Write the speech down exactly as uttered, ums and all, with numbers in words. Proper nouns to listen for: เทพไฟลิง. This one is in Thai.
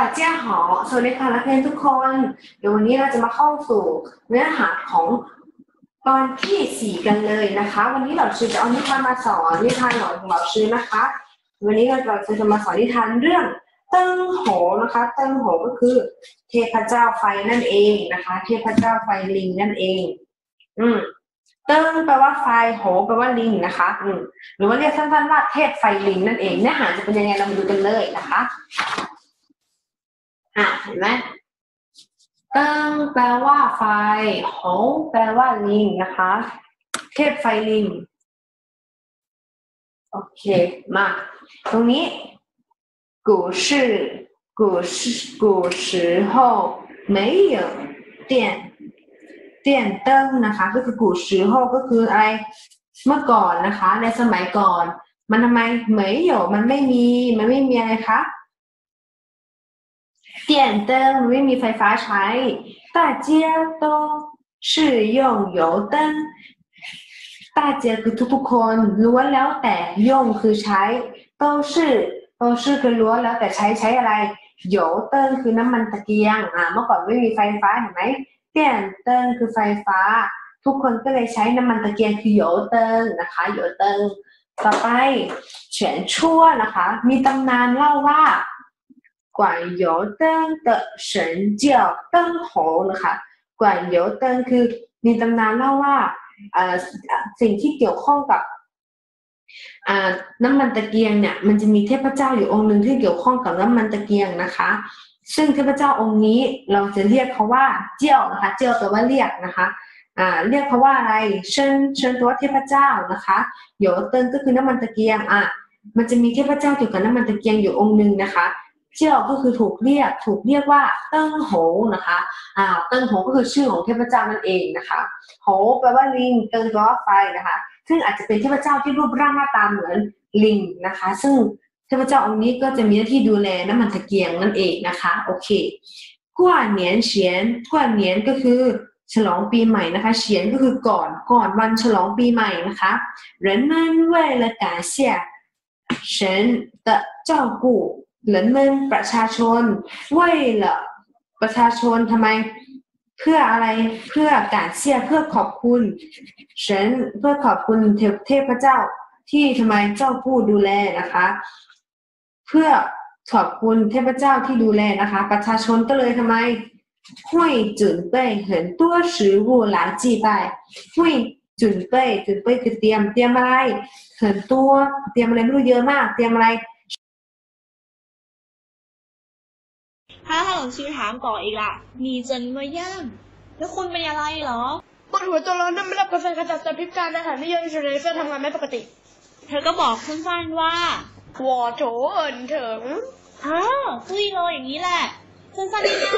大家好สวัสดีค่ะนักเรียนทุกคนเดี๋ยววันนี้เราจะมาเข้าสู่เนื้อหาของตอนที่สี่กันเลยนะคะวันนี้เราจะเอานิทานมาสอนนิทานหน่อยของเราชื่อนะคะวันนี้เราจะมาสอนนิทานเรื่องเติ้งโหนะคะเติ้งโหก็คือเทพเจ้าไฟนั่นเองนะคะเทพเจ้าไฟลิงนั่นเองอืมเติ้งแปลว่าไฟโหแปลว่าลิงนะคะอืมหรือว่าเรียกสั้นๆว่าเทพไฟลิงนั่นเองเนื้อหาจะเป็นยังไงเรามาดูกันเลยนะคะอ่ะเห็นไหมเติ้งแปลว่าไฟโหแปลว่าลิงนะคะเทพไฟลิงโอเคมาตรงนี้古是古是古时候没有电电灯นะคะก็คือ古时候ก็คืออะไรเมื่อก่อนนะคะในสมัยก่อนมันทำไมเหมยหยกมันไม่มีมันไม่มีอะไรคะ电灯มันไม่มีไฟฟ้าใช้大家都是用油灯大家คือทุกๆคนล้วนแล้วแต่ยงคือใช้都是เราชื่อคือล้วนแล้วแต่ใช้ใช้อะไรโยเติ้งคือน้ำมันตะเกียงอ่าเมื่อก่อนไม่มีไฟฟ้าเห็นไหมเตี้ยนเติ้งคือไฟฟ้าทุกคนก็เลยใช้น้ำมันตะเกียงคือโยเติ้งนะคะโยเติ้งต่อไปเฉียนชั่วนะคะมีตำนานเล่าว่ากวนโยเติ้งเต๋อเฉินเจียวเติ้งโหนะคะกวนโยเติ้งคือมีตำนานเล่าว่าอ่าสิ่งที่เกี่ยวข้องกับน้ำมันตะเกียงเนี่ยมันจะมีเทพเจ้าอยู่องค์หนึ่งที่เกี่ยวข้องกับน้ำมันตะเกียงนะคะซึ่งเทพเจ้าองค์นี้เราจะเรียกเขาว่าเจียวนะคะเจียวแปลว่าเรียกนะคะอ่าเรียกเขาว่าอะไรเชิญเชิญตัวเทพเจ้านะคะโยเติ้งก็คือน้ำมันตะเกียงอ่ะมันจะมีเทพเจ้าเกี่ยวกับน้ำมันตะเกียงอยู่องค์หนึ่งนะคะเจียวก็คือถูกเรียกถูกเรียกว่าเติ้งโหนะคะอ่าเติ้งโหก็คือชื่อของเทพเจ้านั่นเองนะคะโหแปลว่าลิงเติ้งแปลว่าไฟนะคะซึ่งอาจจะเป็นเทพเจ้าที่รูปร่างหน้าตาเหมือนลิงนะคะซึ่งเทพเจ้าองค์นี้ก็จะมีหน้าที่ดูแลน้ำมันตะเกียงนั่นเองนะคะโอเคกว่าเหนียนเฉียนกว่าเหนียนก็คือฉลองปีใหม่นะคะเฉียนก็คือก่อนก่อนวันฉลองปีใหม่นะคะ人们为了感谢神的照顾人们ประชาชน为了ประชาชนทำไมเพื่ออะไรเพื่อการเสียเพื่อขอบคุณฉันเพื่อขอบคุณเทพเจ้าที่ทำไมเจ้าผู้ดูแลนะคะเพื่อขอบคุณเทพเจ้าที่ดูแลนะคะประชาชนก็เลยทำไมห้วยจุนเป้ยเหินตัวซื้อวูหลานจีไปห้วยจุนเป้ยจุนเป้ยคือเตรียมเตรียมอะไรเหินตัวเตรียมอะไรไม่รู้เยอะมากเตรียมอะไรถ้าหลงชื่อถามต่ออีกล่ะมีเจินมาย่างแล้วคุณเป็นอะไรหรอปวดหัวตัวร้อนนั่นไม่รับกาแฟกระจัดจัดพิการอาหารไม่เยอะอินเทอร์เน็ตทำงานไม่ปกติเธอก็บอกคุณฟันว่าวอโถเอินเถิงอ้าวคุยเลยอย่างนี้แหละคุณฟันง่